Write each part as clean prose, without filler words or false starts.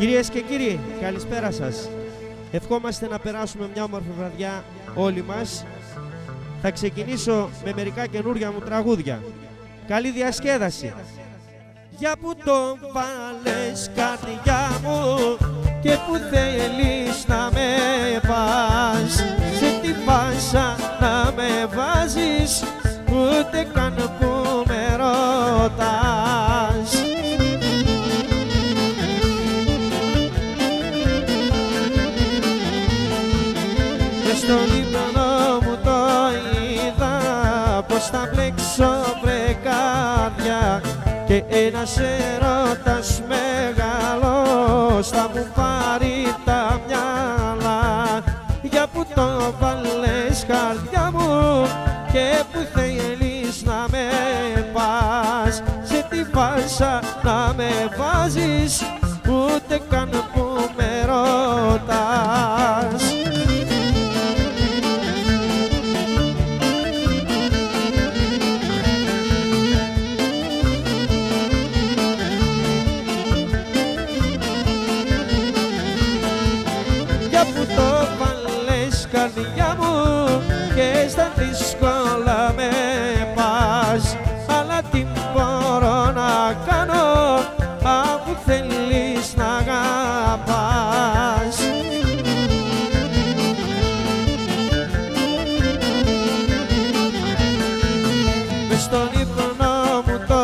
Κυρίες και κύριοι, καλησπέρα σας. Ευχόμαστε να περάσουμε μια όμορφη βραδιά όλοι μας. Θα ξεκινήσω με μερικά καινούρια μου τραγούδια. Καλή διασκέδαση. Για που τον βάλες καρδιά μου και που θέλεις να με πας, σε τι πάσα να με βάζεις, ούτε καν που με ρωτάς. Στον ύπνο μου το είδα πως θα μπλέξω βρε καρδιά, και ένας ερώτας μεγάλος θα μου πάρει τα μυαλά. Για που το βάλες καρδιά μου και που θέλεις να με πας, σε τι βάζα να με βάζεις, ούτε καν που με ρωτάς. Καρδιά μου και στα δύσκολα με πας, αλλά τι μπορώ να κάνω αφού θέλεις να αγαπάς. Μες στον ύπνο μου το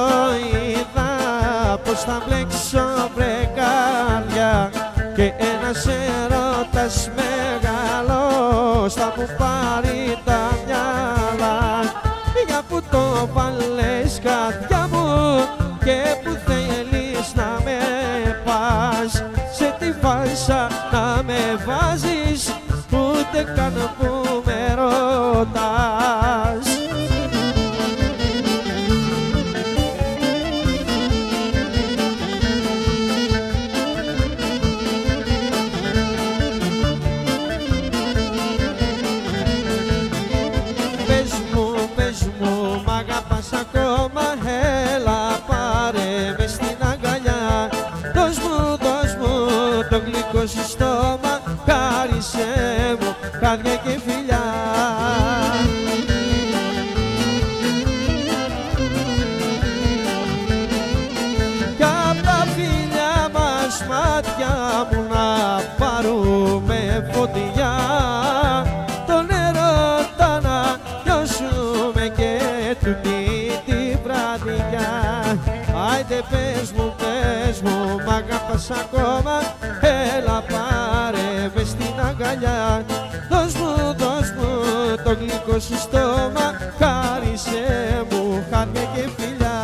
είδα πως θα μπλέξω βρε καρδιά, και ένας ερώτας μεγάλος θα μου πάρει τα μυαλά. Για που το βάλες καρδιά μου και που θέλεις να με πας, σε τι βάζα να με βάζεις, ούτε καν που με ρωτάς. Γλυκό σου στόμα, χάρισε μου καρδιά και φιλιά. Κι απ' τα φιλιά μας μάτια μου να πάρουμε φωτιά, τον έρωτα να νιώσουμε και τούτη τη βραδιά. Άιντε πες μου, πες μου, μ' αγαπάς ακόμα, έλα πάρε με στην αγκαλιά. Δώσ' μου το γλυκό σου στόμα, χάρισε μου χάρια και φιλιά.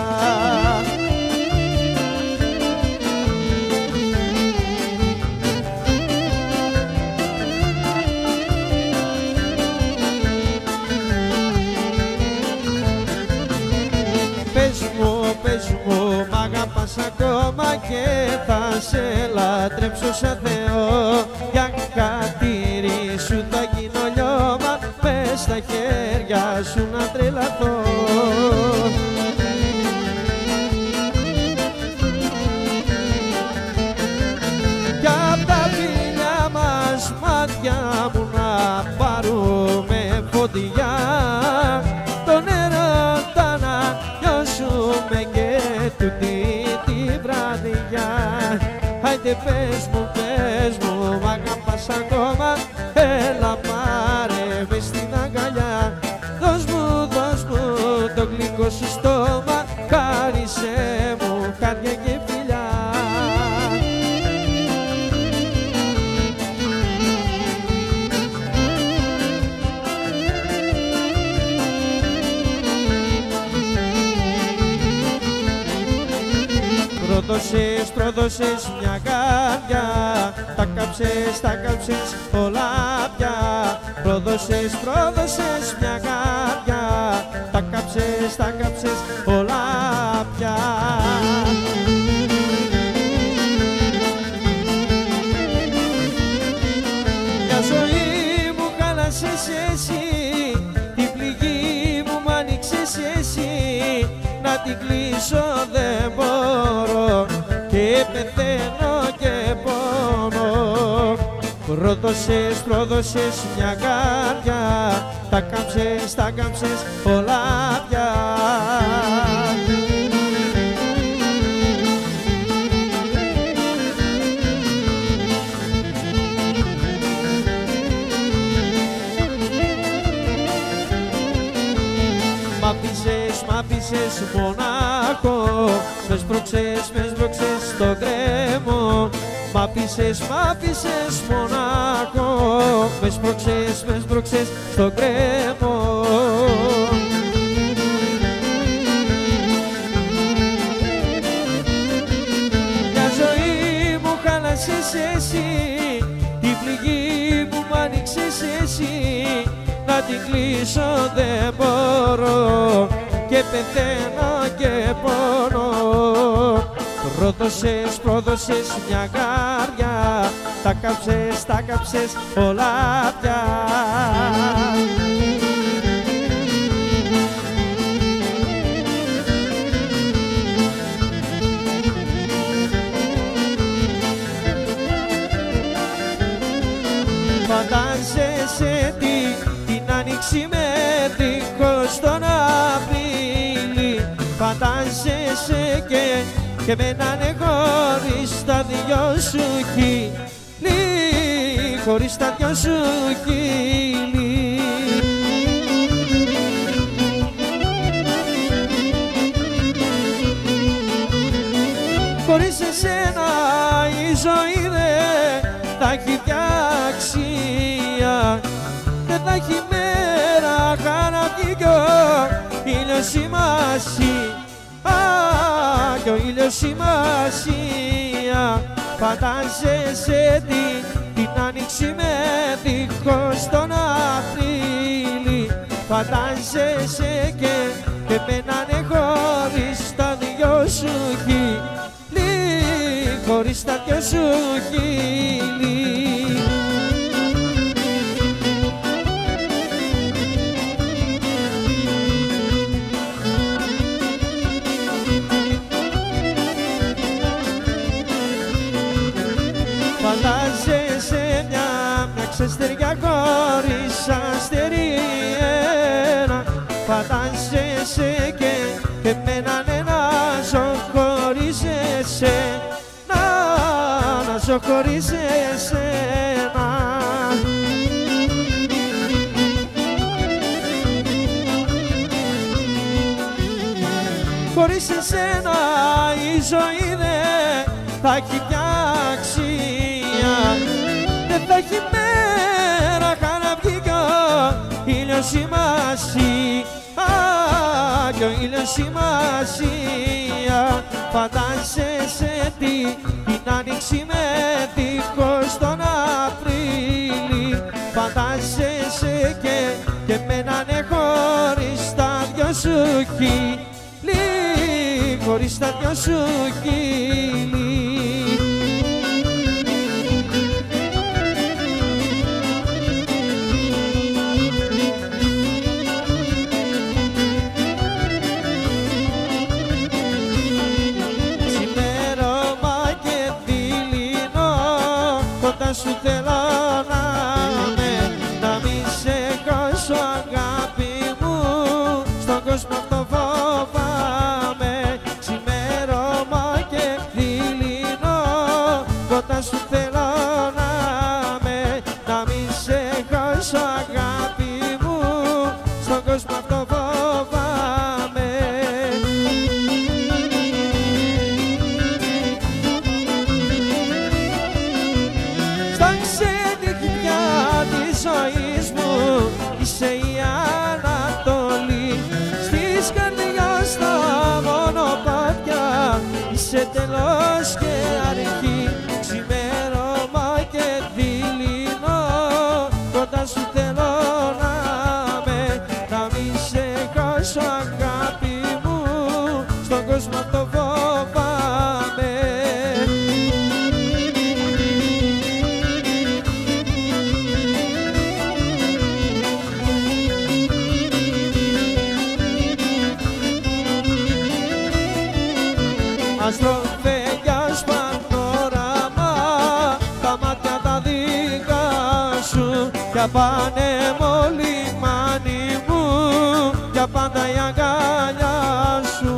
σε λατρέψω σαν Θεό. Για κατήρι σου θα γίνω λιώμα, μες στα χέρια σου να τρελαθώ. Κι απ' τα φιλιά μας μάτια μου να πάρουμε φωτιά, τον έρωτα να νιώσουμε και τούτη τη βραδιά. Άιντε πες μου, πες μου, μ' αγαπάς ακόμα, έλα πάρε με στην αγκαλιά. Δώσ' μου το γλυκό σου στόμα, χάρισέ μου χάρια και φιλιά. Πρόδωσες, πρόδωσες μια καρδιά, τα κάψες όλα πια. Πρόδωσες, πρόδωσες μια καρδιά, τα κάψες όλα πια. Μια ζωή μου χάλασες εσύ, την πληγή μου μ' άνοιξες εσύ. Να την κλείσω δεν μπορώ και πεθαίνω και πόνο. Πρόδωσες, πρόδωσες μια καρδιά, τα κάψες όλα πια. Μ' άφησες μονάχο, με σπρώξες στον κρέμο. Μ' άφησες μονάχο, με σπρώξες στον κρέμο. Μια ζωή μου χάλασες εσύ, την πληγή μου μ' άνοιξες εσύ. Να την κλείσω δεν μπορώ και πεθαίνω και πόνο. Πρόδωσες, πρόδωσες μια καρδιά, τα κάψες όλα πια. Φαντάζεσαι την άνοιξη με δίχως τον Απρίλη. Φαντάζεσαι και με έναν εγώ χωρίς τα δυο σου χείλη, χωρίς τα δυο σου χείλη. Χωρίς εσένα η ζωή δεν θα έχει πια αξία, δεν θα έχει μέρα, χαρά κι ο ήλιος η μάση, κι ο ήλιος η μασία. Φαντάζεσαι την άνοιξη με δίχως τον Απρίλη. Φαντάζεσαι και πένανε χωρίς τα δυο σου χείλη, χωρίς τα δυο σου χείλη. Φαντάζεσαι μια ξεστεριά χωρίς αστερί ένα. Φαντάζεσαι και με έναν ένα ζω χωρίς εσένα, να ζω χωρίς εσένα. Χωρίς εσένα η ζωή δεν θα έχει πια αξία, δεν θα έχει μέρα, χαραμπή κι ο ήλιος η μασία, κι ο ήλιος η μασία. Φαντάζεσαι την άνοιξη με δίχως τον Απρίλη. Φαντάζεσαι και μένανε χωρίς τα δυο σου χείλη, χωρίς τα δυο σου χείλη. σου θέλω να μη σε κόσω αγάπη μου. Στον κόσμο αυτό φοβάμαι, ξημέρωμα και θηλυνό. Κοντά σου θέλω να μη σε κόσω αγάπη μου. Στον κόσμο αυτό φοβάμαι. Είσαι η Ανατολή στις καρδιάς τα μονοπάτια, είσαι τέλος και αρχή, ξημέρωμα και δειλινό. Κοντά σου θέλω να μη σε χάσω αγάπη μου. Στον κόσμο αυτό φοβάμαι. Αστροφέγγιας πανόραμα, τα μάτια τα δικά σου κι απάνεμο λιμάνι μου, για πάντα η αγκαλιά σου.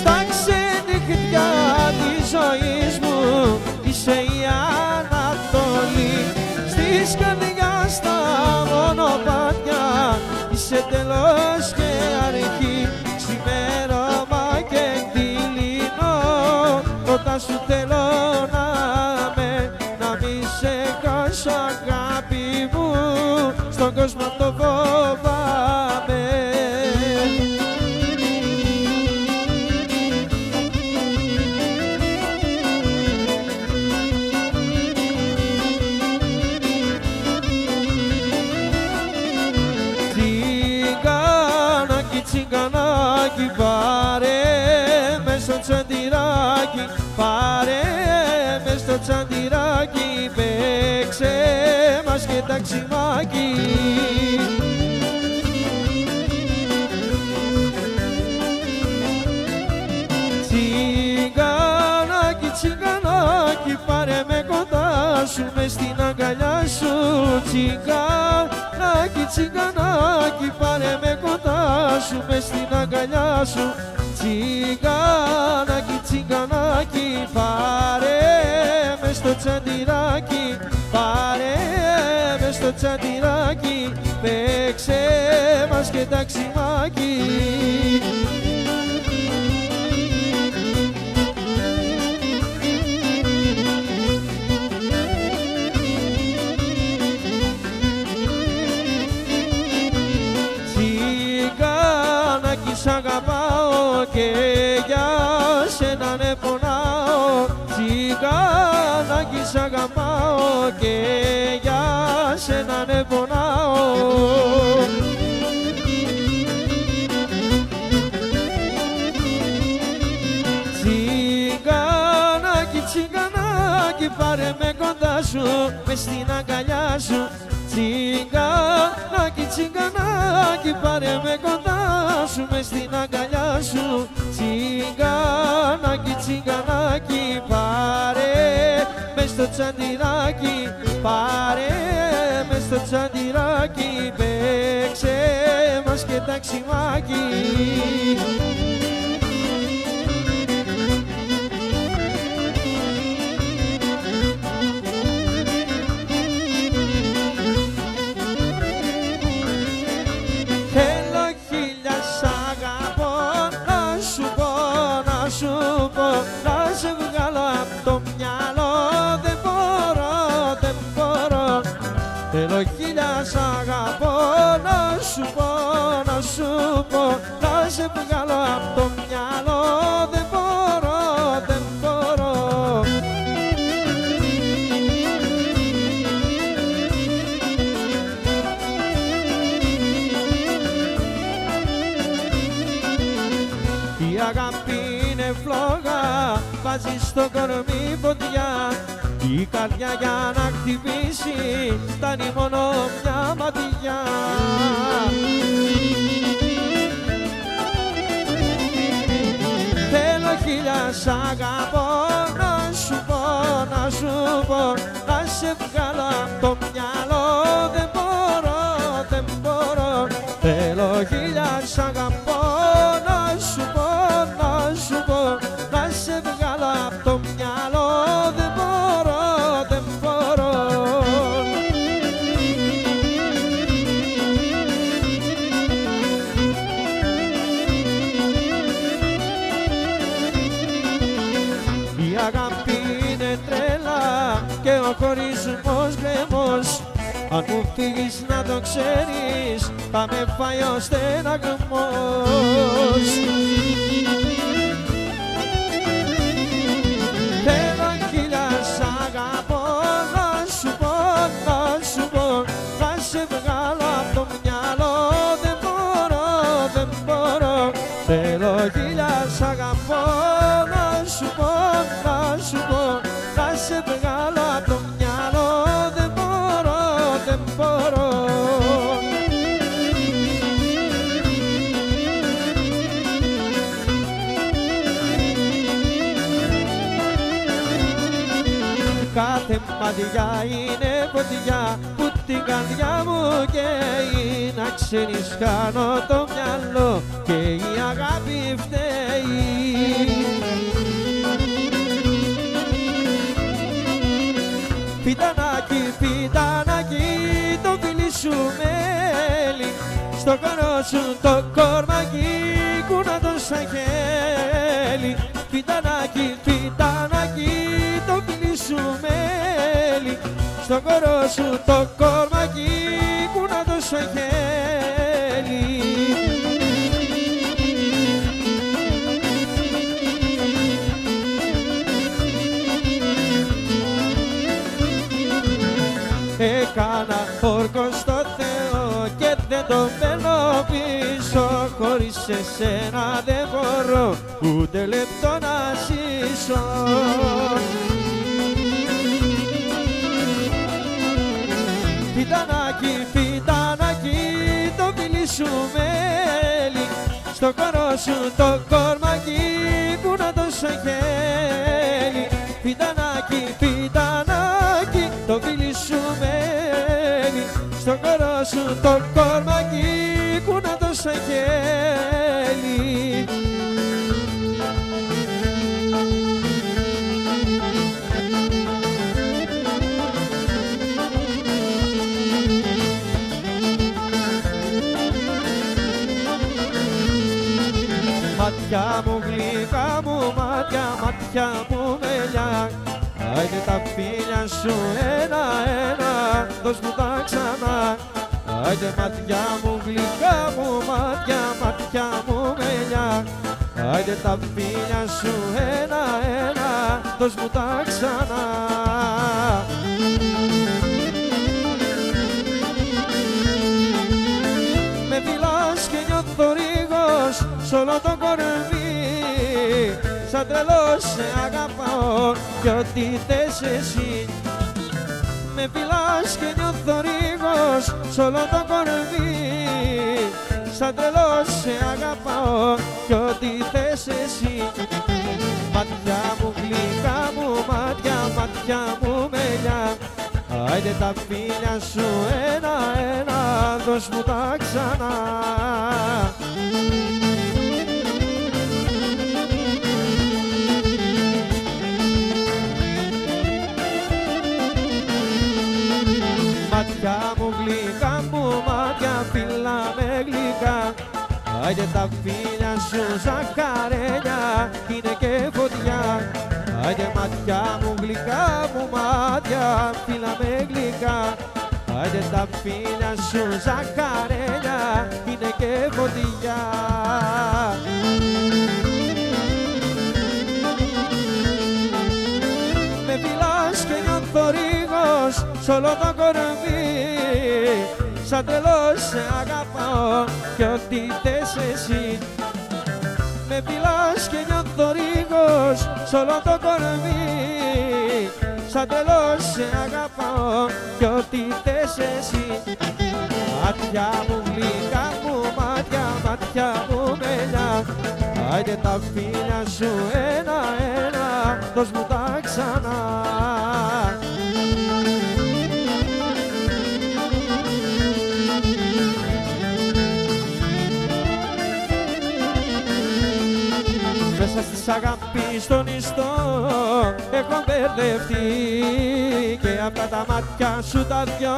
Στα ξενυχτιά της ζωής μου είσαι η Ανατολή, στις καρδιάς τα μονοπάτια, είσαι τέλος και αρχή, ξημέρωμα και δειλινό. Κοντά σου θέλω να μη σε χάσω αγάπη μου. Στον κόσμο αυτό φοβάμαι. Τσιγκανάκι πάρε μες στο τσαντιράκι, πάρε μες στο τσαντιράκι, παίξε μας και τα ξυμάκι. Τσιγκανάκι, τσιγκανάκι, πάρε με κοντά σου, μες στην αγκαλιά σου. Τσιγκανάκι, τσιγκανάκι, πάρε με κοντά σου, μες στην αγκαλιά σου. Τσιγκανάκι, τσιγκανάκι, πάρε μες στο τσαντιράκι, πάρε μες στο τσαντιράκι, παίξε μας και τα ξυμάκι. Σ' αγαπάω και για σένα ναι πονάω. Τσιγκανάκι, σ' αγαπάω και για σένα ναι πονάω. Τσιγκανάκι, τσιγκανάκι, πάρε με κοντά σου, μες στην αγκαλιά σου. Τσιγκανάκι, τσιγκανάκι, πάρε με κοντά σου, μες στην αγκαλιά σου. Τσιγκανάκι, τσιγκανάκι, πάρε μες στο τσαντιράκι, πάρε μες στο τσαντιράκι, παίξε μας και τα ξυμάκι. Να σε βγάλω απ' το μυαλό, δεν μπορώ, δεν μπορώ. Θέλω χίλια σ' αγαπώ, να σου πω, να σου πω. Να σε βγάλω απ' το μυαλό, δεν μπορώ, δεν μπορώ. Η αγάπη φλόγα, βάζει στο κορμί φωτιά. Η καρδιά για να χτυπήσει φτάνει μόνο μια ματιά. خيلا شعبا نشوبا نشوبا نشوف كلام دنيا لو تبرا تبرا تلو خيلا شعبا نشوبا نشوبا نشوف كلام دنيا لو تبرا تبرا χωρισμός γκρεμός αν μου φύγεις να το ξέρεις θα με φάει ο στεναγμός Θέλω χίλια σ' αγαπώ να σου πω, να σου πω να σε βγάλω απ' το μυαλό δεν μπορώ, δεν μπορώ Θέλω χίλια σ' αγαπώ να σου πω, να σου πω να σε βγάλω απ' το μυαλό Κάθε μάτια είναι φωτιά που την καρδιά μου καίει να ξέρεις χάνω το μυαλό και η αγάπη φταίει Φιτανάκι, φιτανάκι, το φίλι σου μέλι στο κορό σου το κορμάκι κούνα το σαν χέλι Φιτανάκι, φιτανάκι, το φίλι σου μέλι στο κορό σου το κορμάκι κούνα το σαν χέλι Έκανα όρκο στο Θεό και δεν το παίρνω πίσω χωρίς εσένα δεν μπορώ ούτε λεπτό να ζήσω Φιτανάκι, φιτανάκι, το φίλι σου μέλι στο κορό σου το κορμάκι που να το σαν χέλι Φιτανάκι, φιτανάκι, το φίλι σου μέλι στο κορό σου το κορμάκι που να το σαν χέλι Μάτια μου γλυκά μου μάτια, μάτια μου μελιά Άιντε τα φίλια σου ένα-ένα, δώσ' μου τα ξανά Άιντε μάτια μου γλυκά μου μάτια, μάτια μου μελιά Άιντε τα φίλια σου ένα-ένα, δώσ' μου τα ξανά Με μιλάς και νιώθω ρίγος σ' όλο το κορμί Σαν τρελός σε αγαπάω κι ό,τι θες εσύ Με φιλάς και νιώθω ρίγος σ' όλο το κορμί Σαν τρελός σε αγαπάω κι ό,τι θες εσύ Μάτια μου γλυκά μου μάτια, μάτια μου μελιά Άιντε τα φίλια σου ένα-ένα, δώσ' μου τα ξανά Μάτια μου γλυκά μου μάτια, φίλα με γλυκά Άιντε τα φίλια σου σαν καρένια, είναι και φωτιά Άιντε μάτια μου γλυκά μου μάτια, φίλα με γλυκά Άιντε τα φίλια σου σαν καρένια, είναι και φωτιά Με φιλάς και νιώθω ρίγος σ' όλο το κορμί Σαν τρελός σε αγαπάω κι ό,τι θες εσύ Με φιλάς και νιώθω ρίγος σ' όλο το κορμί Σαν τρελός σε αγαπάω κι ό,τι θες εσύ Μάτια μου γλυκά μου μάτια, μάτια μου μελιά Hajde takvina su ena ena dozmu da ksana Μέσα στις αγάπη στον ιστό έχω μπερδευτεί και αυτά τα μάτια σου τα δυο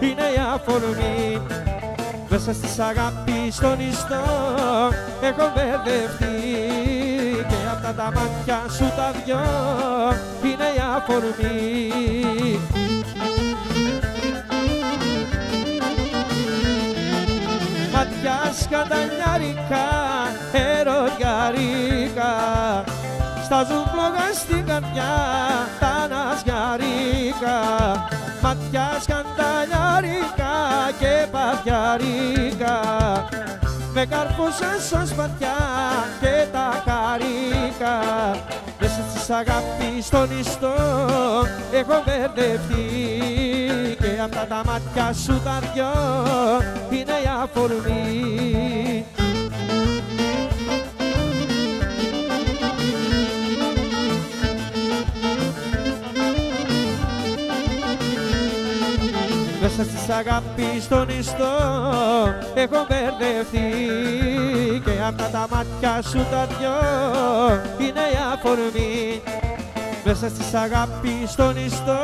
είναι η αφορμή Μέσα στις αγάπη στον ιστό έχω μπερδευτεί και αυτά τα μάτια σου τα δυο είναι η αφορμή Μάτια σκατανιάρικα, ερωτιάρικα Στάζουν πλόγα στην καρδιά, τα ανασιάρικα Μάτια σκατανιάρικα και παθιάρικα Με καρφώσες ως βαθιά και τα χαρίκα Μέσα στις αγάπης στον ιστό έχω μπερδευτεί Και αυτά τα μάτια σου τα δυο είναι η αφορμή Μέσα στις αγάπη στον ιστό έχω μπερδευτεί Και αυτά τα μάτια σου τα δυο είναι η αφορμή Μέσα στις αγάπη στον ιστό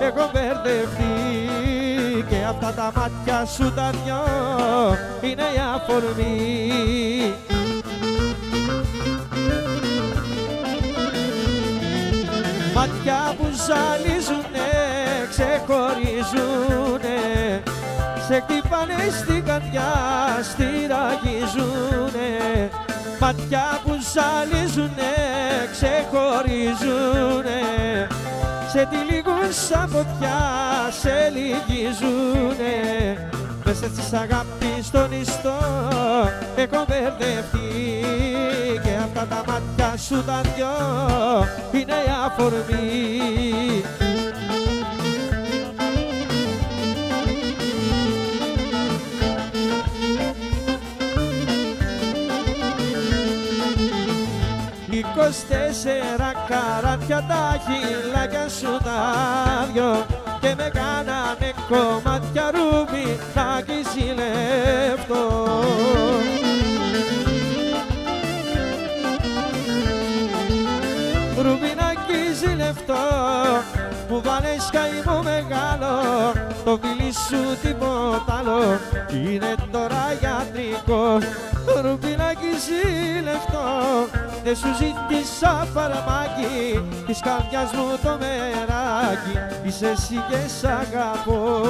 έχω μπερδευτεί και αυτά τα μάτια σου τα δυο είναι η αφορμή Μάτια που ζαλίζουνε, ξεχωρίζουνε σε χτυπάνε στην καρδιά, στηραγίζουνε Μάτια που ζαλίζουνε, ξεχωρίζουνε Σε τη λίγουν σαν φωτιά, σε λυγίζουνε Μέσα στις αγάπης στον ιστό έχω μπερδευτεί Και αυτά τα μάτια σου τα δυο είναι η αφορμή Τέσσερα καράτια τα χείλακια σου τα δυο και με κάνανε κομμάτια ρούβι να κυσιλεύτω Ρούβι να κυσιλεύτω που βάλες καημό μεγάλο το φίλι σου τίποτα άλλο είναι τώρα γιατρικό Ρούβι να κυσιλεύτω Δε σου ζήτησα φαρμάκι της καρδιάς μου το μεράκι Είσαι εσύ και σ' αγαπώ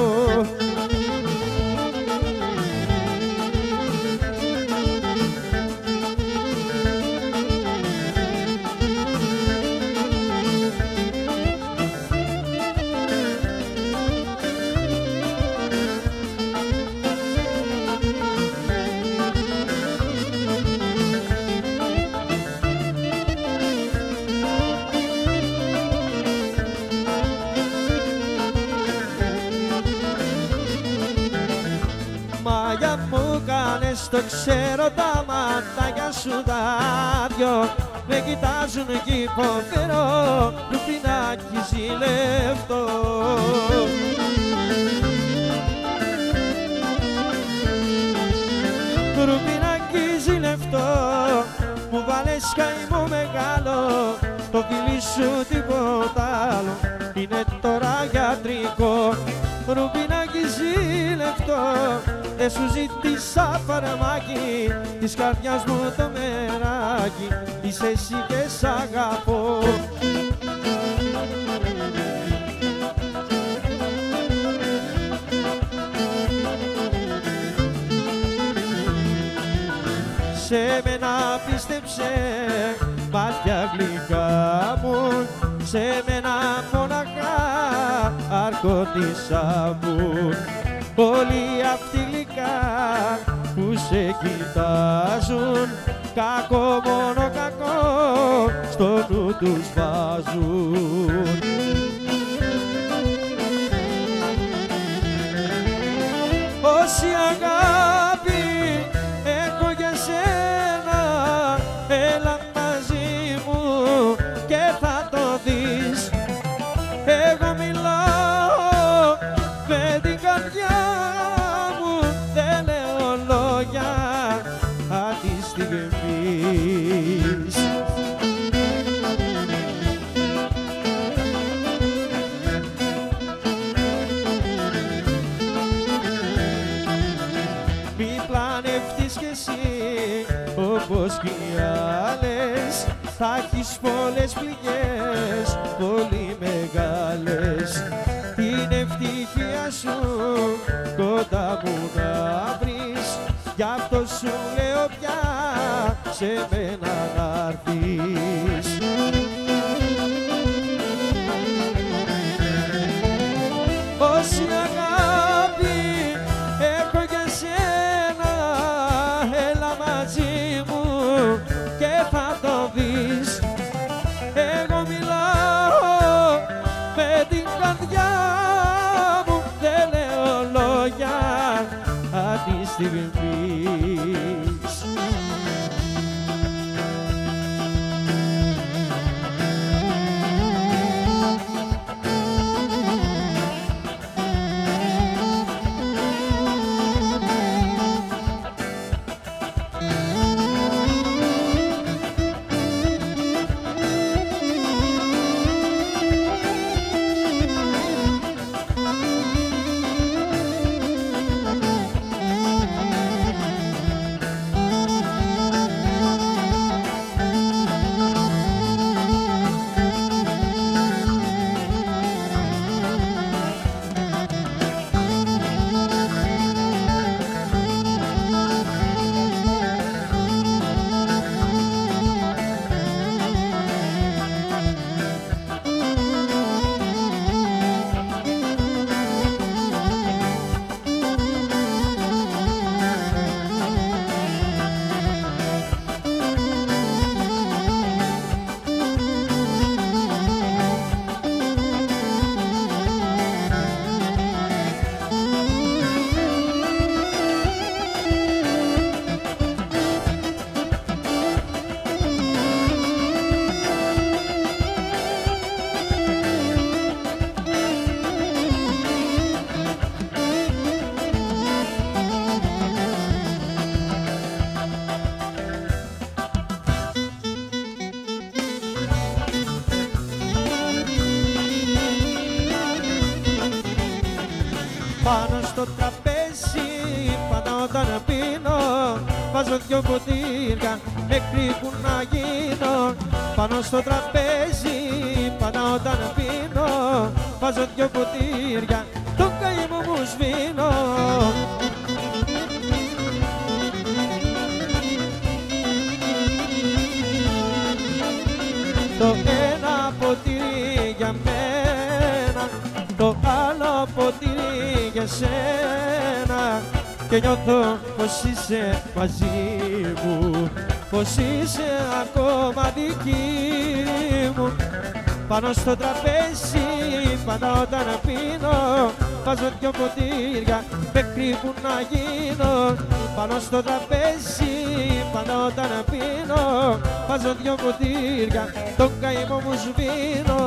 Το ξέρω τα μάτια σου τα δυο Με κοιτάζουν κι υποφέρω Ρούβι να κυσιλεύτω Ρούβι να κυσιλεύτω Μου βάλες καημό μεγάλο Το φίλι σου τίποτα άλλο Είναι τώρα γιατρικό Ρούβι να κυσιλεύτω Δε σου ζήτησα φαρμάκι της καρδιάς μου το μεράκι Είσαι εσύ και σ' αγαπώ Σε μένα πίστεψε μάτια γλυκά μου Σε μένα μοναχά αρκώτησα μου Όλοι αυτοί γλυκά που σε κοιτάζουν Κακό μόνο κακό στο νου τους βάζουν Όση αγάπη έχω για σένα θα έχεις πολλές πληγές, πολύ μεγάλες. Την ευτυχία σου κοντά μου να βρεις, γι' αυτό σου λέω πια σε μένα να έρθεις. Όση αγάπη έχω για σένα, έλα μαζί μου και θα το δεις. Εγώ μιλάω με την καρδιά μου, δεν λέω λόγια αν τη στιγμής. Πάνω στο τραπέζι, πάντα όταν πίνω, βάζω δυο ποτήρια μέχρι που να γίνω. Πάνω στο τραπέζι, πάντα όταν πίνω, βάζω δυο ποτήρια, τον καημό μου σβήνω. Το ένα ποτήρι για μένα, το άλλο ποτήρι για σένα, και νιώθω πως είσαι μαζί μου, πως είσαι ακόμα δική μου. Πάνω στο τραπέζι, πάντα όταν πίνω, βάζω δυο ποτήρια μέχρι που να γίνω. Πάνω στο τραπέζι, πάντα όταν πίνω, βάζω δυο ποτήρια, τον καημό μου σβήνω.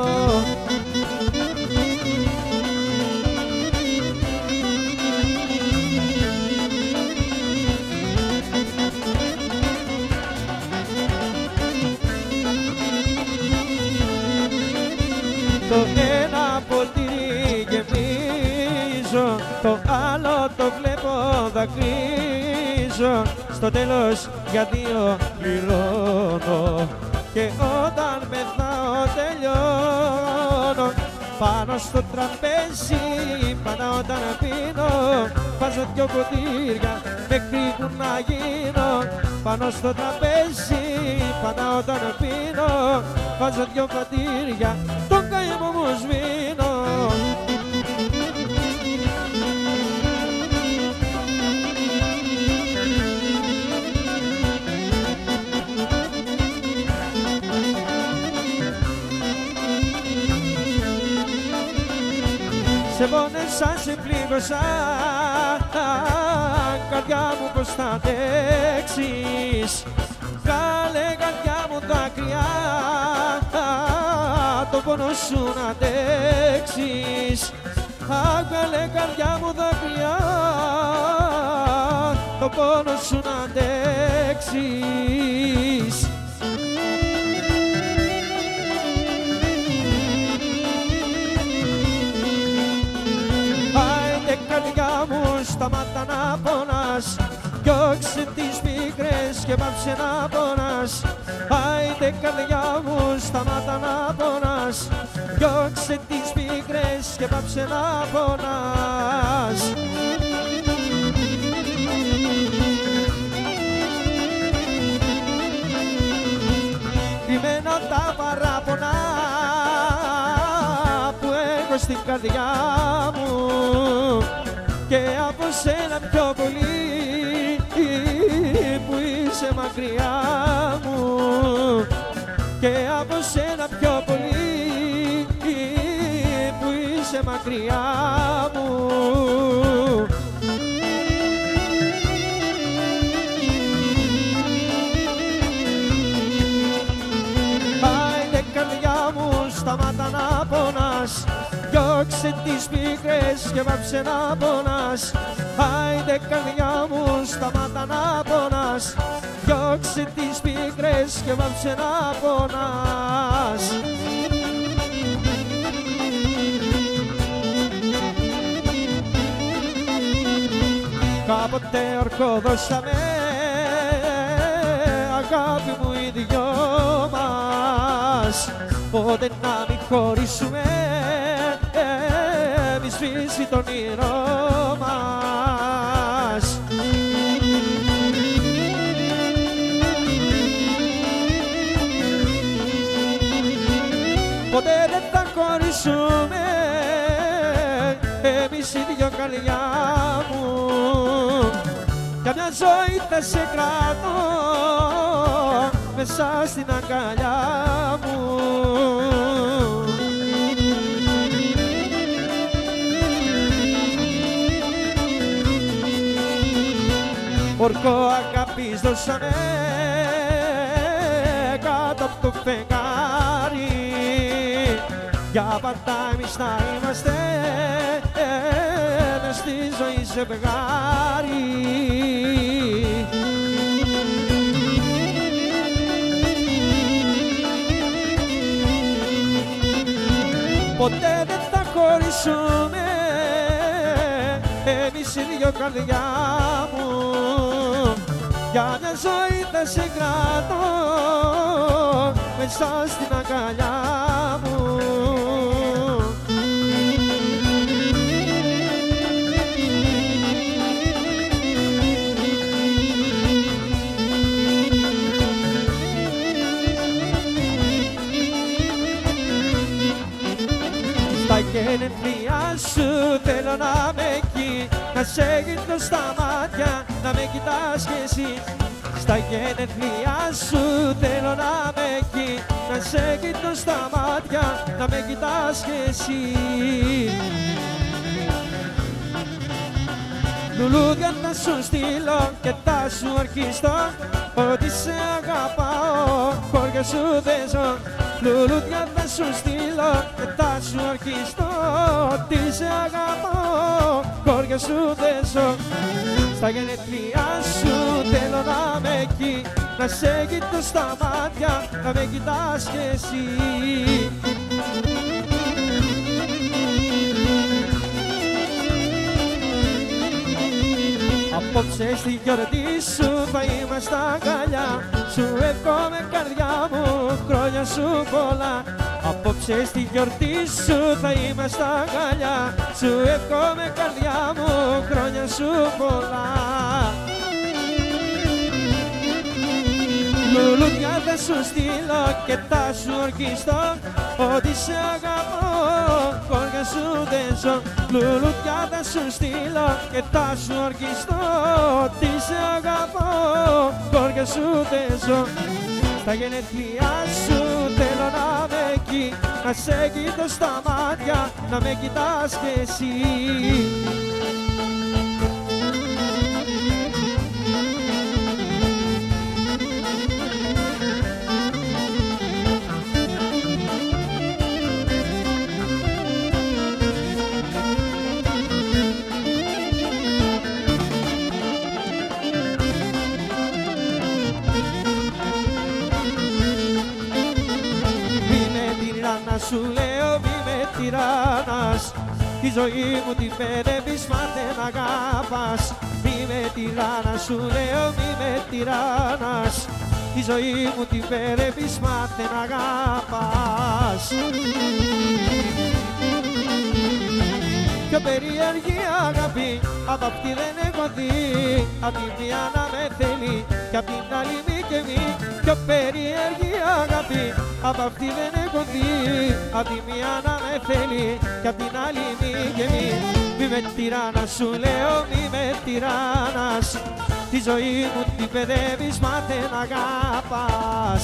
Το ένα ποτήρι γεμίζω, το άλλο το βλέπω δακρύζω. Στο τέλος για δύο πληρώνω και όταν πεθάω τελειώνω. Πάνω στο τραπέζι, πάντα όταν πίνω, βάζω δυο ποτήρια μέχρι που να γίνω. Πάνω στο τραπέζι, πάντα όταν πίνω, βάζω δυο ποτήρια, τον καημό μου σβήνω. Σε πόνεσα, σε πλήγωσα, καρδιά μου πως θα αντέξεις. Καλέ καρδιά μου δάκρυα, το πόνο σου να αντέξεις. Καλέ καρδιά μου δάκρυα, το πόνο σου να αντέξεις. Καρδιά μου σταμάτα να πονάς, διώξε τις πίκρες και πάψε να πονάς. πονάς, άιντε καρδιά μου σταμάτα να πονάς, διώξε τις πίκρες και πάψε να πονάς. Κρυμμένα τα παράπονα που έχω στην καρδιά μου και από σένα πιο πολύ που είσαι μακριά μου και από σένα πιο πολύ που είσαι μακριά μου. Άιντε καρδιά μου σταμάτα να πονάς, διώξε τις πίκρες και βάψε να πονάς. Άιντε καρδιά μου σταμάτα να πονάς, διώξε τις πίκρες και βάψε να πονάς. Κάποτε ορκοδώσαμε αγάπη μου οι δυο μας, πότε να μην χωρίσουμε μη σβήσει το όνειρό μας. Ποτέ δεν θα χωρίσουμε εμείς οι δυο καρδιά μου, για μια ζωή θα σε κρατώ μέσα στην αγκαλιά μου. Ορκό αγάπης δώσαμε κάτω απ' το φεγγάρι, για πάντα εμείς να είμαστε μες στη ζωή ζευγάρι. Ποτέ δεν θα χωρίσουμε εμείς οι δυο καρδιά μου, για μια ζωή θα σε κρατώ μέσα στην αγκαλιά μου. Στα γενέθλιά σου θέλω να με εκεί, να σε γυρνώ στα μάτια, να με κοιτάς κι εσύ. Στα γενέθλιά σου θέλω να με εκεί, να σε γυρνώ στα μάτια, να με κοιτάς κι εσύ. Λουλούδια θα σου στείλω και θα σου ορκιστώ ότι σε αγαπάω, χωριά σου δεν ζω. Λουλούδια θα σου στείλω και θα σου ορκιστώ ότι σε αγαπάω, χωριά σου δεν ζω. Στα γενέθλιά σου θέλω να με εκεί, να σε κοιτώ στα μάτια, να με κοιτάς κι εσύ. Απόψε στη γιορτή σου θα είμαστε αγκαλιά, σου εύχομαι καρδιά μου χρόνια σου πολλά. Απόψε στη γιορτή σου θα είμαστε αγκαλιά, σου εύχομαι καρδιά μου χρόνια σου πολλά. Λουλούδια θα σου στείλω και θα σου ορκιστώ ότι σε αγαπώ, χωριά σου δεν ζω. Λουλούδια θα σου στείλω και θα σου ορκιστώ ότι σε αγαπώ, χωριά σου δεν ζω. Στα γενέθλιά σου θέλω να με εκεί, να σε κοιτώ στα μάτια, να με κοιτάς κι εσύ. Σου λέω μη με τυράννας, τη ζωή μου την παιδεύεις μα δεν αγάπας. Μη με τυράννας, σου λέω μη με τυράννας, τη Τη ζωή μου την περεύεις, μάθε να αγαπάς. Πιο περίεργη αγάπη απ' αυτή δεν έχω δει, απ' τη μία να με θέλει κι απ' την άλλη μη και μη. Πιο περίεργη αγάπη απ' αυτή δεν έχω δει, απ' τη μία να με θέλει κι απ' την άλλη μη και μη. Μη με τυράννας σου λέω, μη με τυράννας. Τη ζωή μου την παιδεύεις, μάθε να αγαπάς.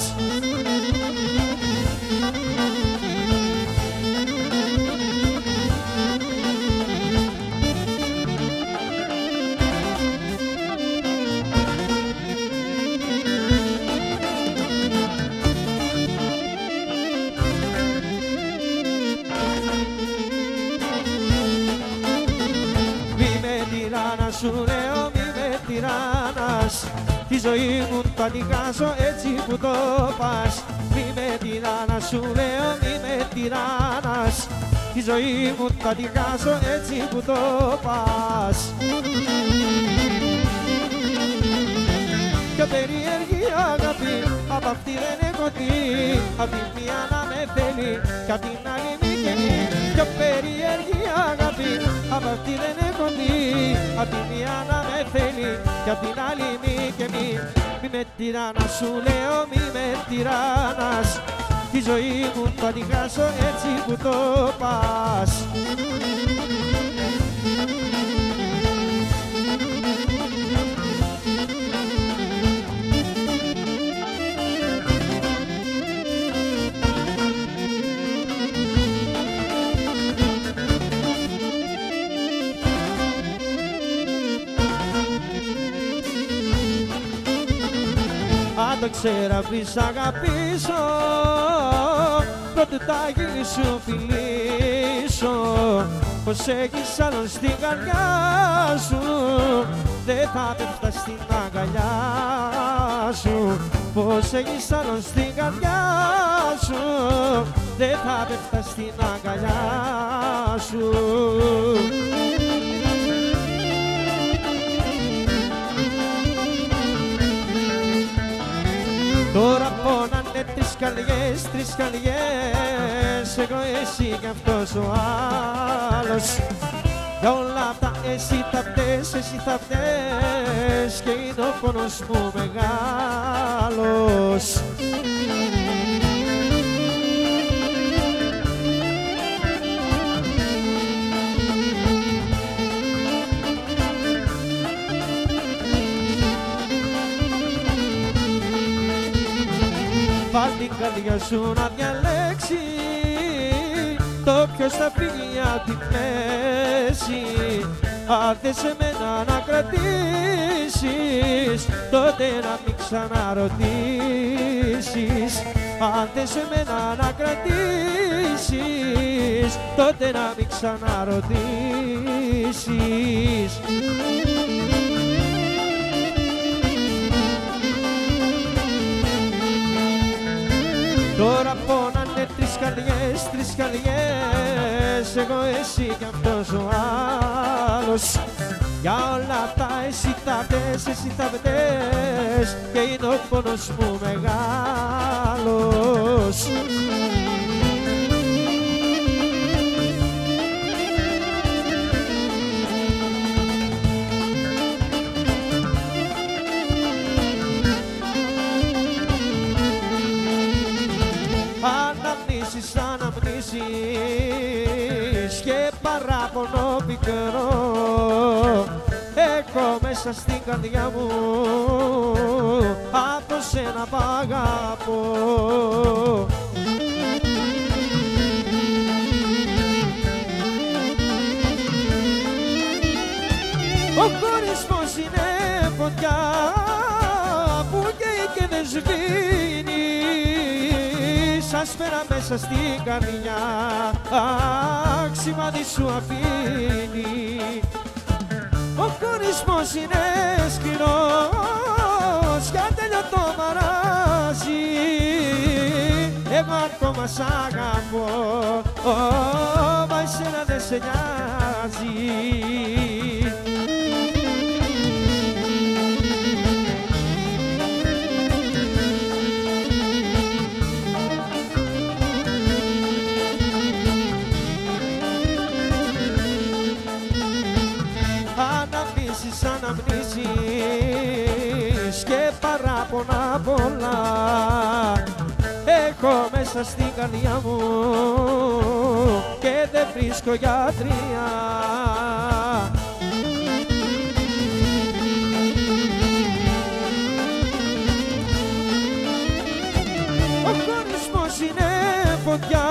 Μη με τυράννας σου λέω, μη με τυράννας. Τη ζωή μου το αδικάζω έτσι που το πας. Μη με τυράννας σου λέω, μη με τυράννας. Τη ζωή μου το αδικάζω έτσι που το πας. Πιο περίεργη αγάπη απ' αυτή δεν έχω δει, απ' τη μία να με θέλει κι απ' την άλλη μη και μη. Πιο περίεργη αγάπη απ' αυτή δεν έχω δει, απ' τη μία να με θέλει κι απ' την άλλη μη και μη. Μη με τυράννας σου λέω, μη με τυράννας. Τη ζωή μου το αδικάζω έτσι που το πας. Αν το ξέρα πριν σ' αγαπήσω, πρώτου τα γύρι σου φιλήσω. Πως έχεις άλλον στην καρδιά σου, δεν θα πέφτας στην αγκαλιά σου. Πως έχεις άλλον στην καρδιά σου, δεν θα πέφτας στην αγκαλιά σου. Τώρα πόνανε τρεις καρδιές, τρεις καρδιές, εγώ, εσύ κι αυτός ο άλλος. Για όλα αυτά εσύ θα φταίς, εσύ θα φταίς και είναι ο πόνος μου μεγάλος. Βάλ' την καρδιά σου να διαλέξει το ποιος θα φύγει απ' τη μέση. Αν θες εμένα να κρατήσεις, τότε να μην ξαναρωτήσεις. Αν θες εμένα να κρατήσεις, τότε να μην ξαναρωτήσεις. Τώρα πόνανε τρεις καρδιές, τρεις καρδιές, εγώ, εσύ κι αυτός ο άλλος. Για όλα αυτά εσύ θα πες, εσύ θα πες και είναι ο πόνος μου μεγάλος. Αναμνήσεις και παράπονο πικρό έχω μέσα στην καρδιά μου, από σένα μ' αγαπώ. Ο χωρισμός είναι φωτιά που καίει και δεν σβήνει. Άσπερα μέσα στην καρδιά, ξημάδι σου αφήνει. Ο χωρισμός είναι σκληρός κι ατέλειωτο μαράζει. Εγώ ακόμα σ' αγαπώ, μα εσένα δεν σε νοιάζει. καρδιά μου και δεν βρίσκω γιατρία. Ο χωρισμός είναι φωτιά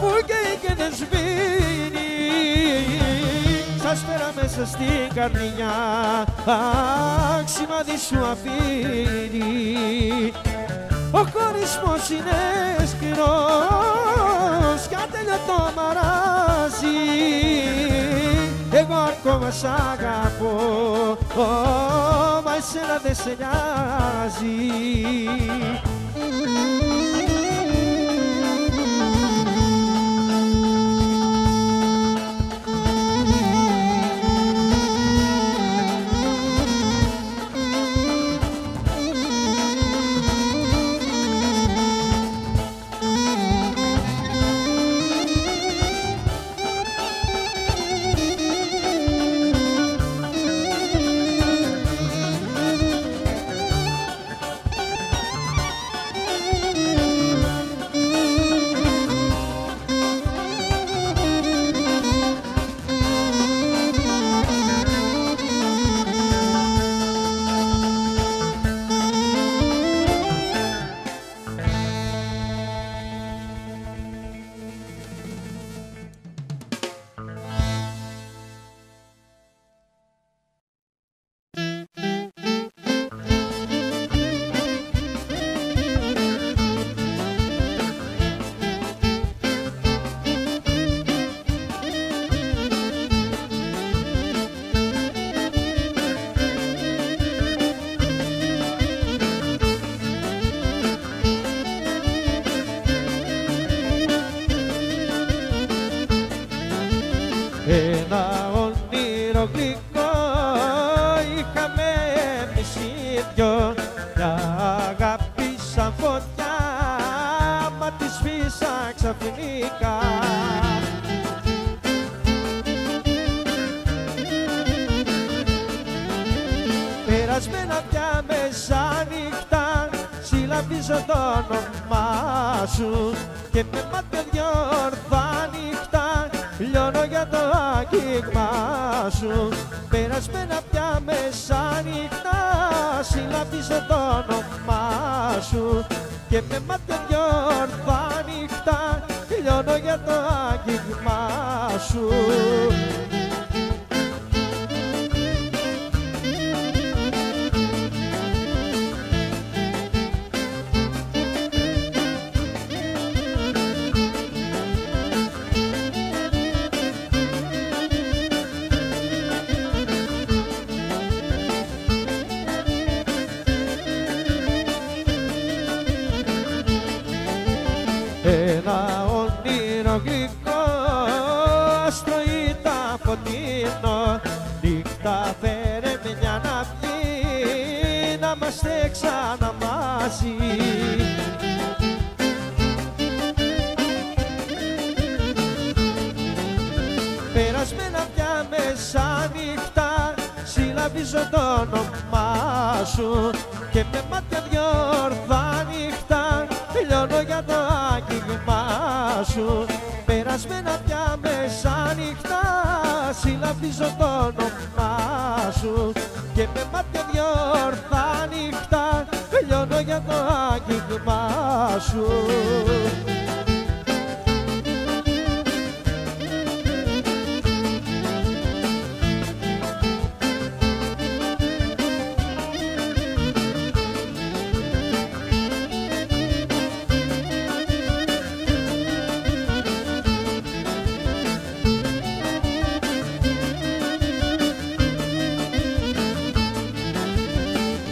που καίει και δεν σβήνει. Σας πέρα μέσα στην καρδιά, αξιμάδι σου αφήνει. Ο χωρισμός είναι σκληρός κι ατέλειωτο μαράζει. Εγώ ακόμα σ' αγαπώ, μα εσένα δεν σε νοιάζει.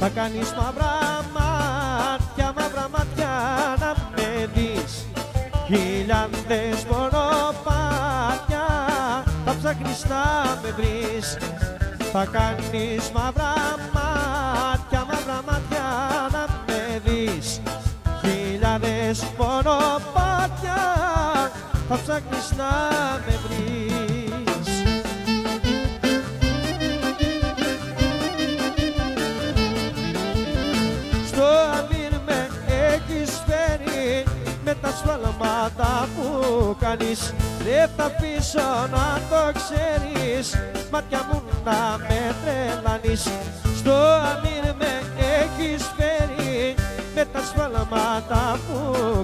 Θα κάνεις μαύρα μάτια να με δεις. Χιλιάδες μονοπάτια θα ψάχνεις να με βρεις. Στο αμύρ με έχεις φέρει με τα σφάλματα που κάνεις δεν θα πίσω να το ξέρεις. Μάτια μου να με τρελάνεις, στο αμύρ με έχεις φέρει. Με τα σφάλματα που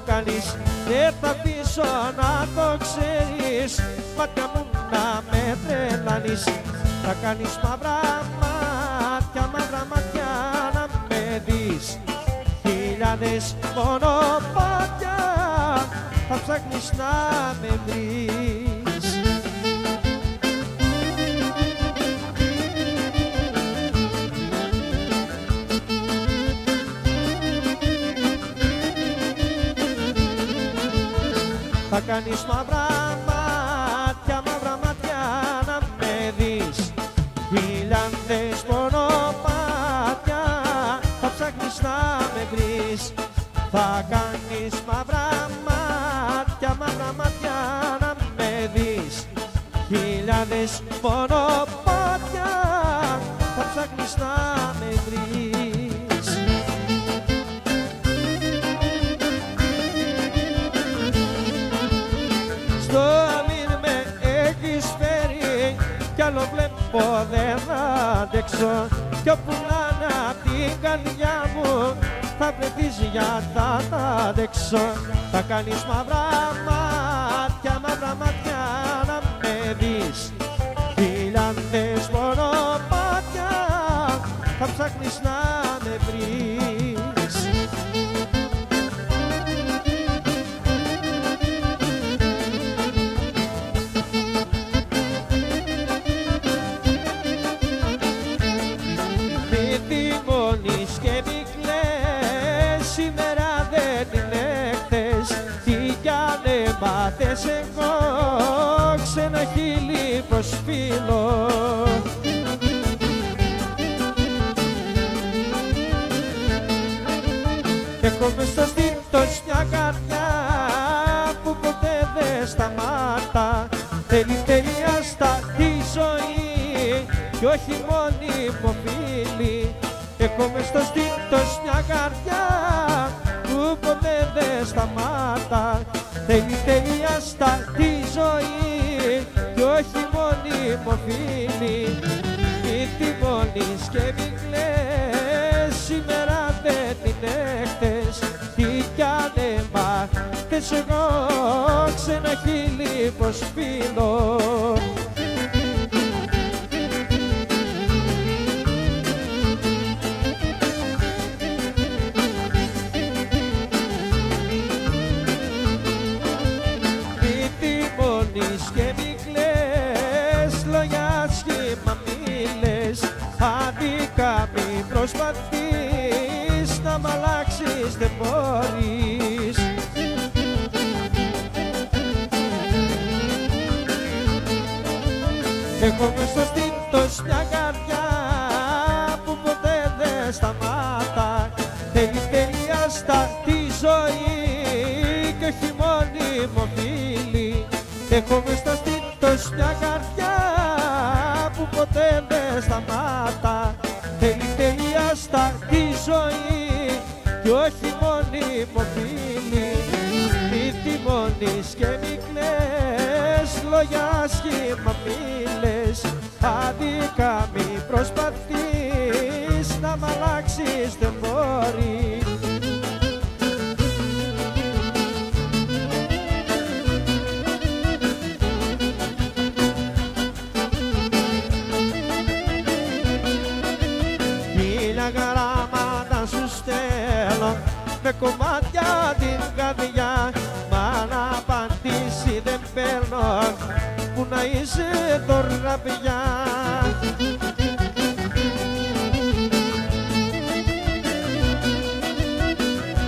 κάνεις δεν θα πίσω να το ξέρεις. Μάτια μου να με τρελάνεις, θα κάνεις μαύρα μάτια, μαύρα μάτια να με δεις. Χιλιάδες μονοπάτια θα ψάχνεις να με βρεις. Θα κάνεις μαύρα μάτια, μαύρα μάτια να με δεις. Χιλιάδες μονοπάτια θα ψάχνεις να με βρεις. Θα κάνεις μαύρα μάτια, μαύρα μάτια να με δεις. Χιλιάδες μονοπάτια θα ψάχνεις να με βρεις. Στο αμήν με έχεις φέρει κι άλλο βλέπω δεν θα αντέξω. Κι όπου να είναι απ' την καρδιά μου θα βρεθείς για να τα αντέξω. Θα κάνεις μαύρα μάτια να με δεις. Χιλιάδες μονοπάτια θα ψάχνεις να με βρεις. Μη θυμώνεις και μη κλαις, σήμερα δεν είναι χθες. Τι κι αν μάθες εγώ ξένα χείλη προσφύλλω. Έχω μες στο στήθος μια καρδιά που ποτέ δεν σταμάτα. Θέλει τελειάστατη ζωή κι όχι μόνιμο φίλη. Έχω μες στο στήθος μια καρδιά που ποτέ δεν σταμάτα. Θέλει τελειάστατη ζωή κι όχι μόνιμο φίλη. Μη θυμώνεις και μη κλαις, σήμερα δεν είναι χτες. Τι κι αν μάθες εγώ ξένα χείλη προσφύλλω. Και μη κλαις, λόγια άσχημα μη λες. Άδικα μη προσπαθείς να μ' αλλάξεις, δεν μπορείς. Έχω μες στο στήθος μια καρδιά που ποτέ δεν σταμάτα. Θέλει τελειάστατη ζωή και όχι μόνιμο φίλη. Έχω μες στο στήθος μια καρδιά που ποτέ δεν σταμάτα. Θέλει τελειάστατη ζωή κι όχι μόνιμο φίλη. Μη θυμώνεις και μη κλαις, λόγια άσχημα μη λες. Άδικα μη προσπαθείς να μ' αλλάξεις, δεν μπορείς. Γράμματα σου στέλνω με κομμάτια την καρδιά, μα να απαντήσει δεν παίρνω, που να είσαι τώρα πια.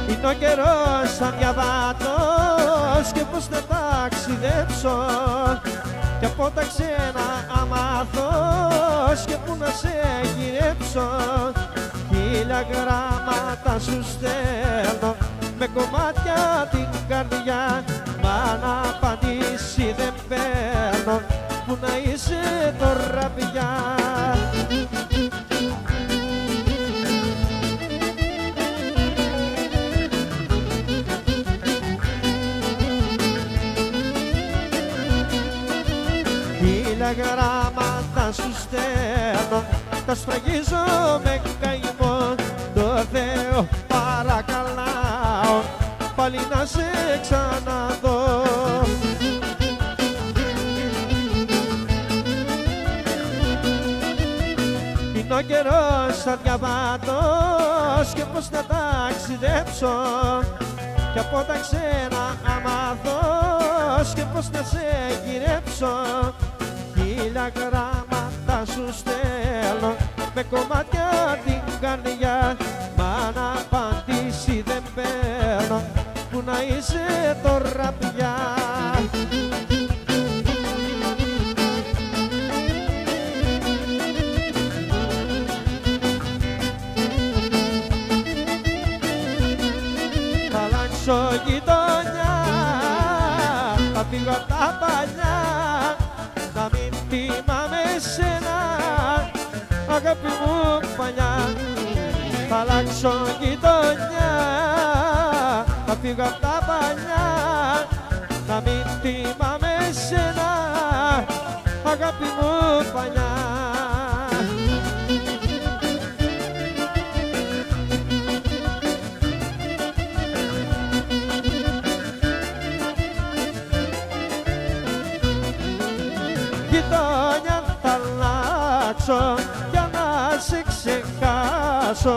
Είναι ο καιρός σαν διαβάτος και πως θα ταξιδέψω. Κι από τα ξένα αμάθος και που να σε γυρέψω. Χίλια γράμματα σου στέλνω με κομμάτια την καρδιά, μα να απαντήσει δεν παίρνω, που να είσαι τώρα πια. τα γράμματα σου στέλνω, τα σφραγίζω με καημό, το Θεό παρακαλάω, πάλι να σε ξαναδώ. Είναι ο καιρός αδιαβάτος και πως θα ταξιδέψω κι από τα ξένα αμαθώς και πως να σε γυρέψω. 1000 γράμματα σου στέλνω με κομμάτια την καρδιά, μα να απαντήσει δεν παίρνω, που να είσαι τώρα πια. Θα αλλάξω γειτονιά, θα φύγω απ' τα παλιά, να μην θυμάμαι σένα, αγάπη μου παλιά. Θα αλλάξω γειτονιά, θα φύγω απ' τα παλιά, να μην θυμάμαι σένα, αγάπη μου παλιά. Γειτόνια θα αλλάξω για να σε ξεχάσω,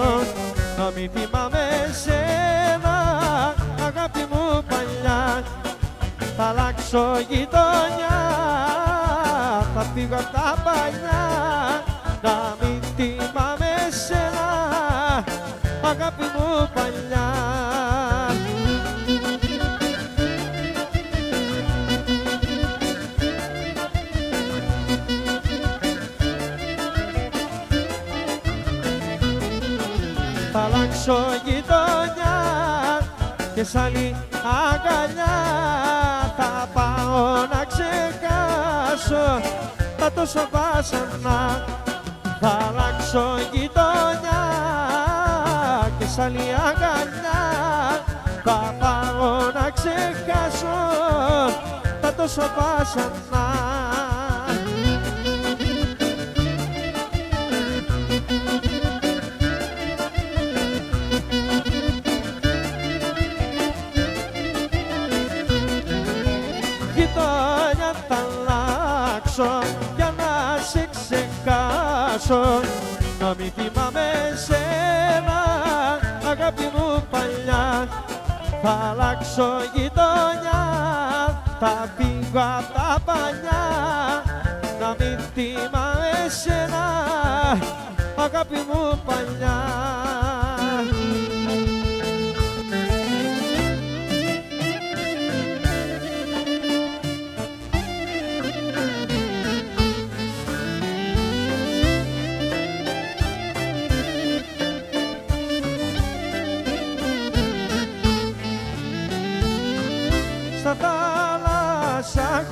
να μην θυμάμαι σένα, αγάπη μου παλιά. Θα αλλάξω γειτόνια, θα φύγω απ' τα παλιά, να μην θυμάμαι σένα, αγάπη μου παλιά. Θα αλλάξω γειτονιά και σ' άλλη αγκαλιά θα πάω να ξεχάσω τα τόσα βάσανα. Θα αλλάξω γειτονιά και σ' άλλη αγκαλιά θα πάω να ξεχάσω τα τόσα βάσανα. Γειτόνια θα αλλάξω για να σε ξεχάσω, να μην θυμάμαι σένα, αγάπη μου παλιά. Θα αλλάξω γειτόνια, θα φύγω απ' τα παλιά, να μην θυμάμαι σένα, αγάπη μου παλιά. Στα θάλασσα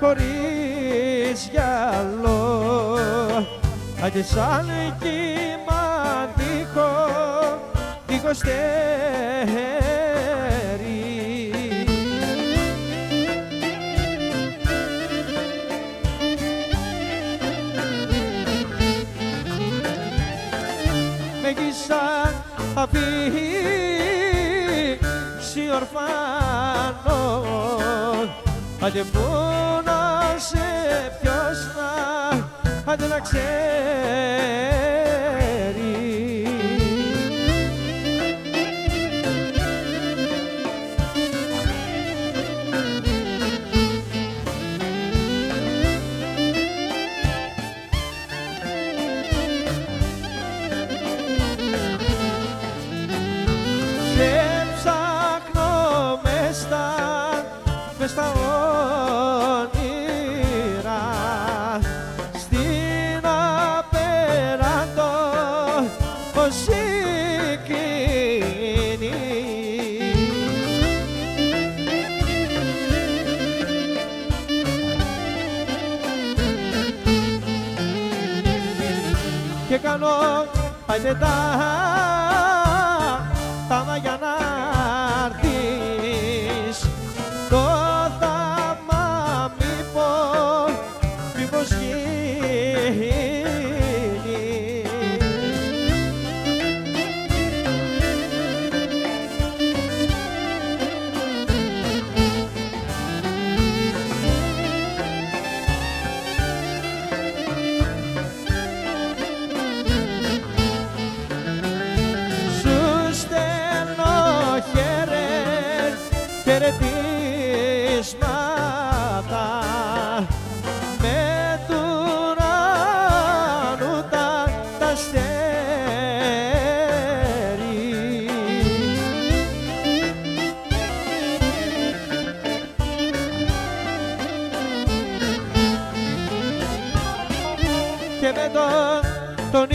χωρίς γυαλό, άντε σαν κύμα δίχως στέρι. Με γύσσα αφήξει ορφά, άντε πού να σε ποιος να, άντε να ξέρει. Σε ψάχνω μες στα και κάνω άντε τα μάγια να έρθεις, το θαύμα μη πω και με τον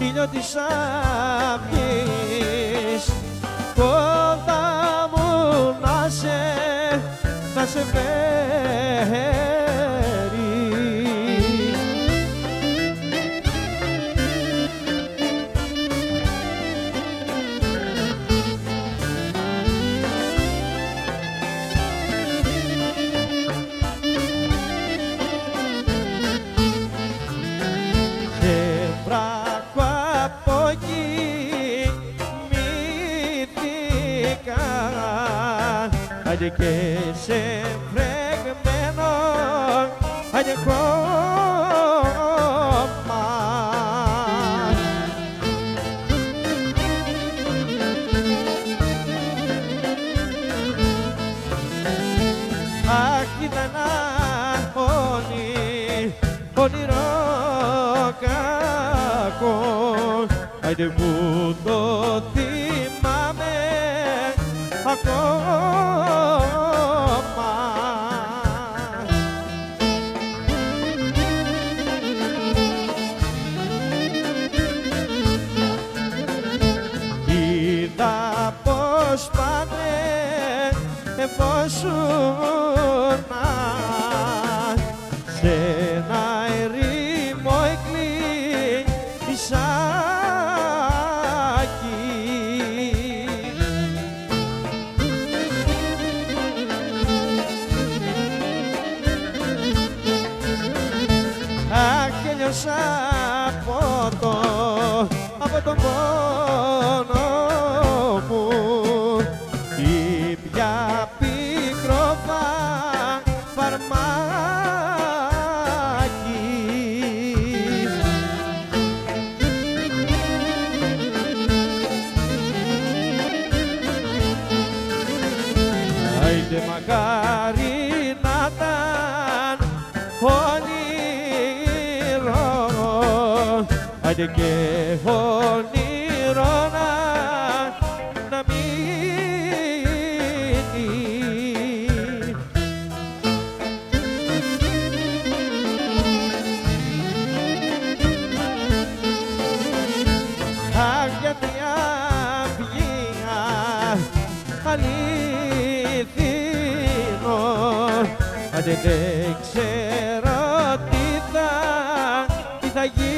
ήλιο της αυγής κοντά μου να σε φέρει. Και σε φρεγμένο χώμα αχ, ήταν όνειρο κακό, άιντε μου το θυμάμαι ακόμα. Είδα πως παντρευόσουνα σε ένα ερήμο εκκλησάκι. Από το πόνο μου ή πια πικρόβα φαρμάκι. Άιντε μακάρι να ήταν όνειρο, άιντε και όνειρο να μείνει. Αχ, γιατί αυγία αληθινό, άντε δεν ξέρω τι θα γίνει.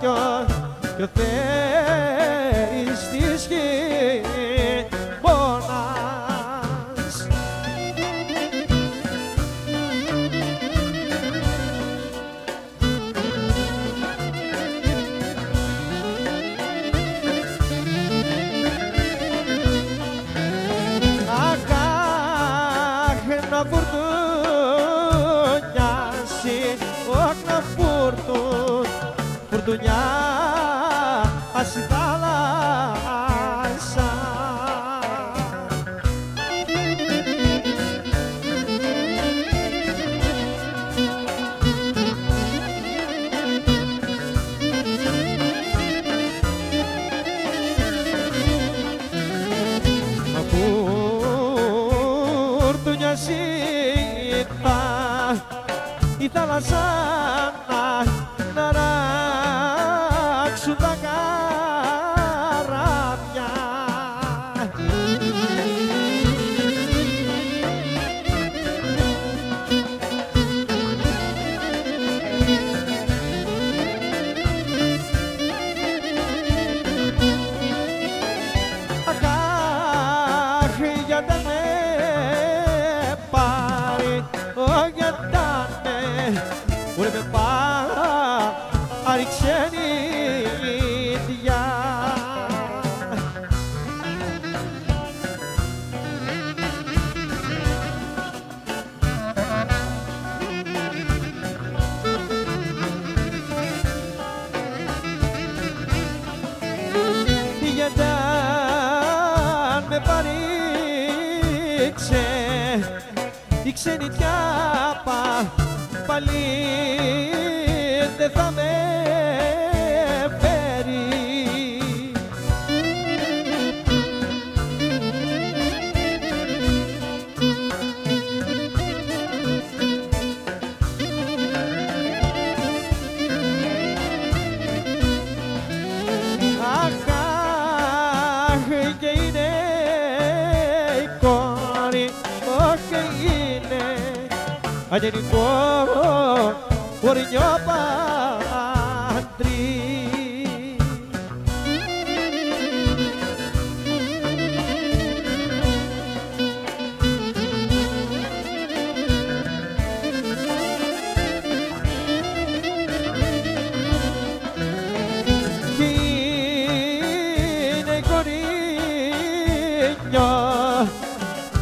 Κι ο Θεής της χειμώνας αχ, να βουρτουνιάσει, αχ, να βουρτουνιάσει στη θάλασσα. Να βουρτουνιάσει η θάλασσα, να ράξουν τα καλά. Αχ, για να με πάρει, ω, για να οι ξένοι τιάπα πάλι δεν θα με φέρει. Hanya di bawah warnya pantri. Kini korinya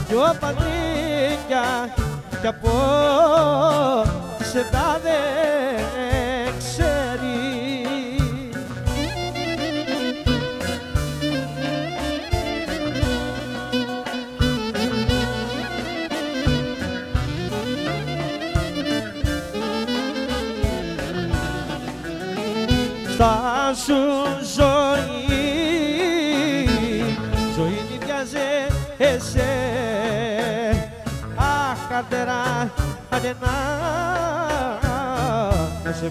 jua pantri. Κι απόψε τα δεν ξέρει. Θα σου ζωή, ζωή τη βιάζε εσέ. Καρτερά, άντε να σε φτάσω.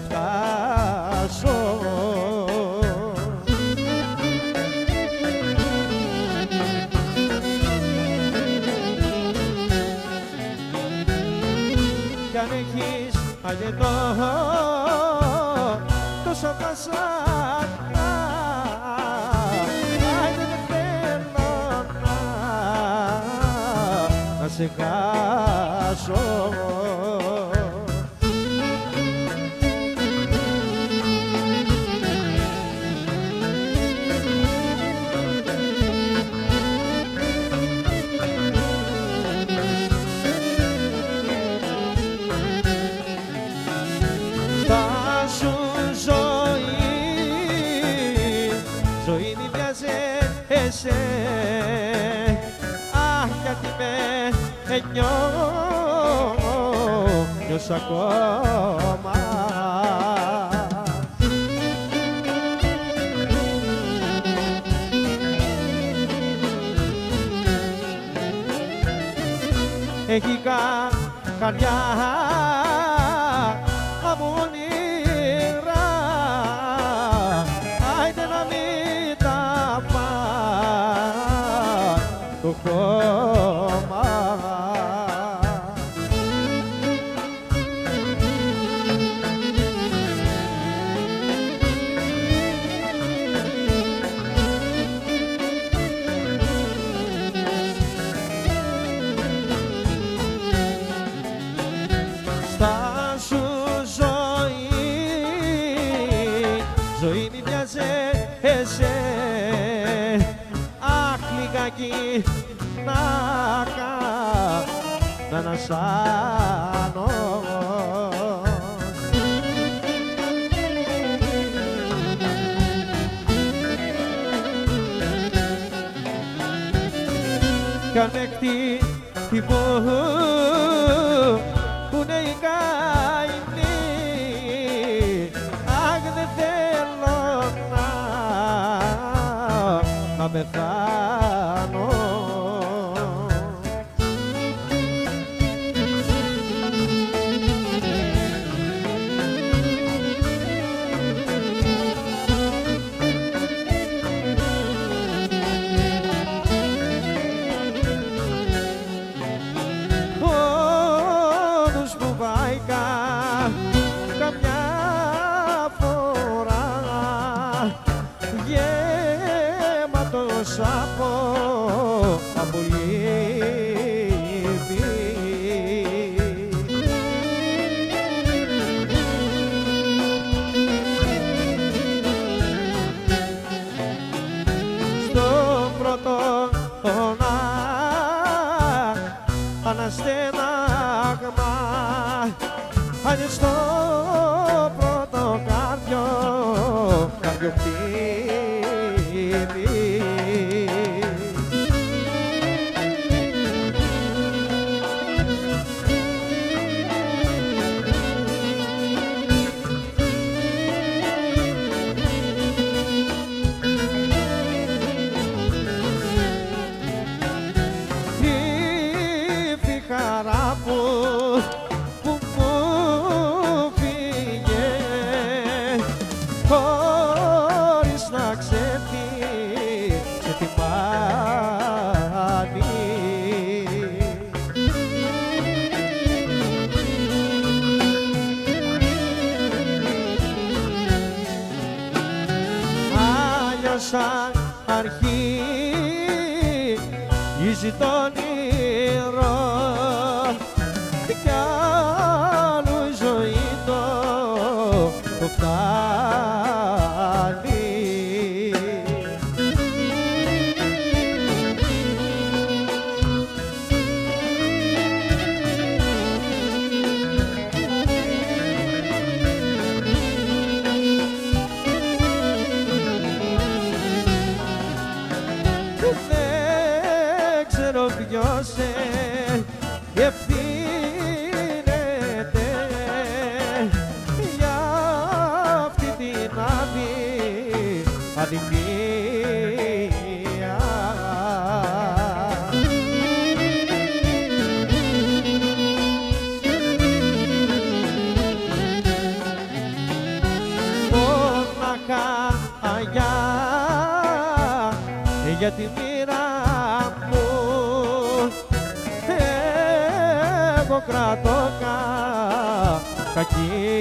Κι αν έχεις αγενό τόσο βασάκα, άντε δεν θέλω να σε χάσω. Θα σου ζωή, ζωή μη βιάζεσαι. Αχ, γιατί με νιώθω νιώσα ακόμα. Έχει καρδιά αμμονίρα, άιντε να μην τα πάω το χώμα. Να σάνω. Κι αν έκτει τη που είναι η καημή, αχ δεν θέλω να πεθάνω. Στενάγμα, άντε στο πρώτο καρδιό, καρδιό χτύπη. σαν αρχή εις τον ήρω κι άλλου η ζωή το φτάνει. Για τη μοίρα μου εγώ κρατώ κακή